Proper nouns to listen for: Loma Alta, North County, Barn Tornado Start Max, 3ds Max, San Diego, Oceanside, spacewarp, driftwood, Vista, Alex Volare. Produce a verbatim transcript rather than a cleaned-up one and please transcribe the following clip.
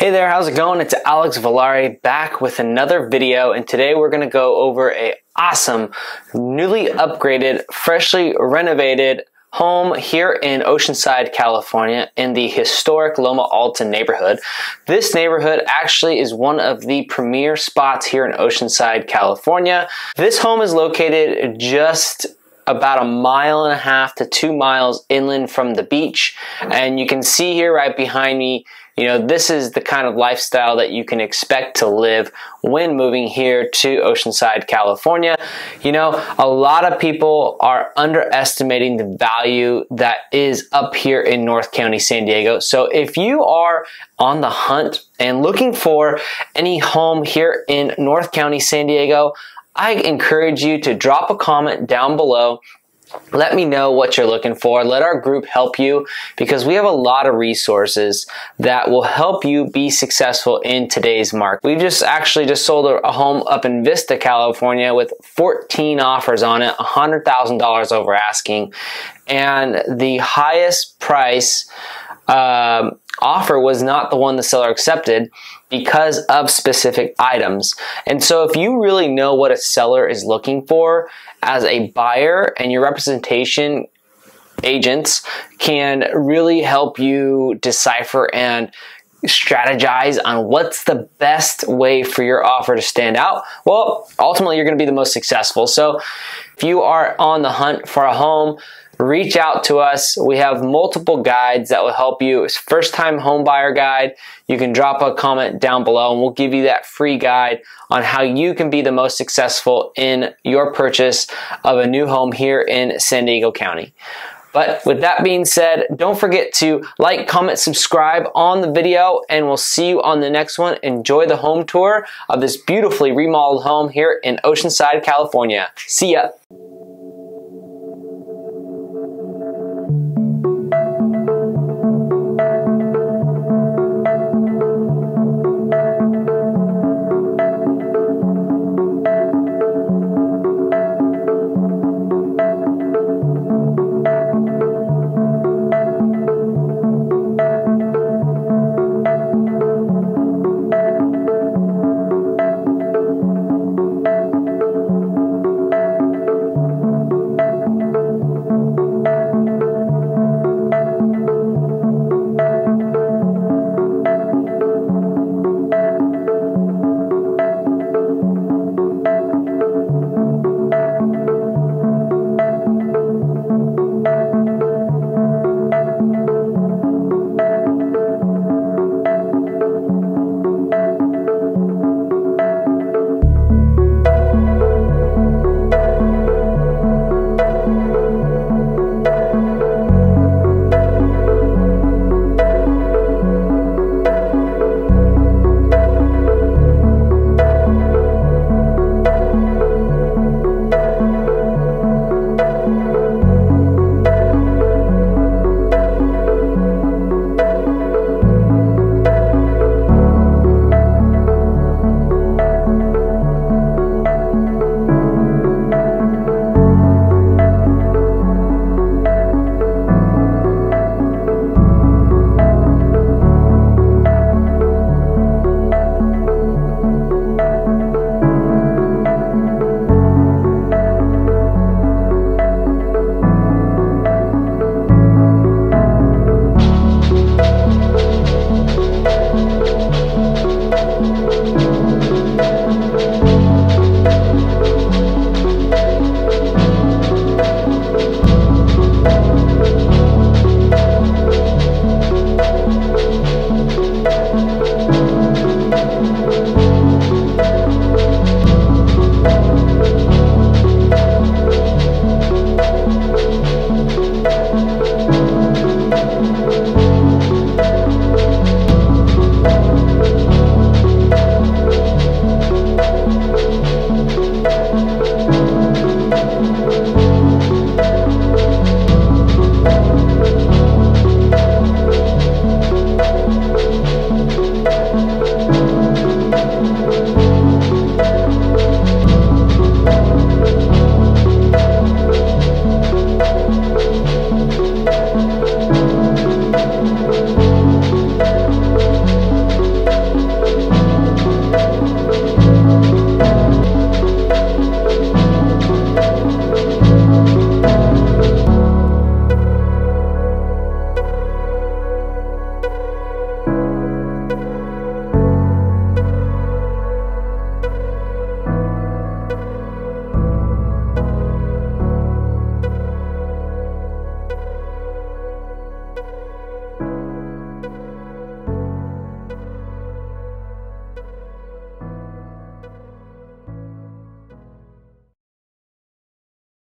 Hey there, how's it going? It's Alex Volare back with another video, and today we're gonna go over a awesome, newly upgraded, freshly renovated home here in Oceanside, California, in the historic Loma Alta neighborhood. This neighborhood actually is one of the premier spots here in Oceanside, California. This home is located just about a mile and a half to two miles inland from the beach, and you can see here right behind me, you know, this is the kind of lifestyle that you can expect to live when moving here to Oceanside, California. You know, a lot of people are underestimating the value that is up here in North County, San Diego. So if you are on the hunt and looking for any home here in North County, San Diego, I encourage you to drop a comment down below. Let me know what you're looking for. Let our group help you, because we have a lot of resources that will help you be successful in today's market. We've just actually just sold a home up in Vista, California with fourteen offers on it, one hundred thousand dollars over asking. And the highest price um, offer was not the one the seller accepted because of specific items. And so if you really know what a seller is looking for as a buyer, and your representation agents can really help you decipher and strategize on what's the best way for your offer to stand out, well, ultimately you're gonna be the most successful. So if you are on the hunt for a home, reach out to us. We have multiple guides that will help you. It's first time home buyer guide. You can drop a comment down below and we'll give you that free guide on how you can be the most successful in your purchase of a new home here in San Diego County. But with that being said, don't forget to like, comment, subscribe on the video, and we'll see you on the next one. Enjoy the home tour of this beautifully remodeled home here in Oceanside, California. See ya.